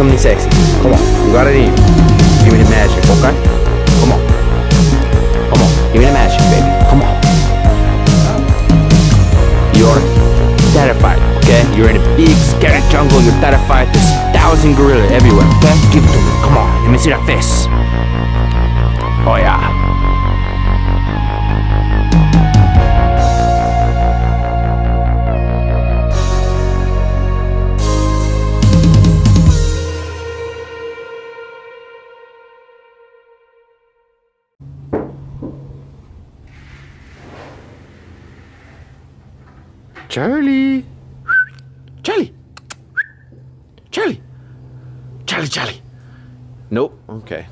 something sexy. Come on, you got it in you. Give me the magic, okay? Come on. Come on, give me the magic, baby. Come on. You're terrified, okay? You're in a big, scary jungle. You're terrified. There's 1,000 gorillas everywhere, okay? Give it to me. Come on, let me see that face. Oh, yeah. Charlie! Charlie! Charlie! Charlie! Charlie! Nope. Okay.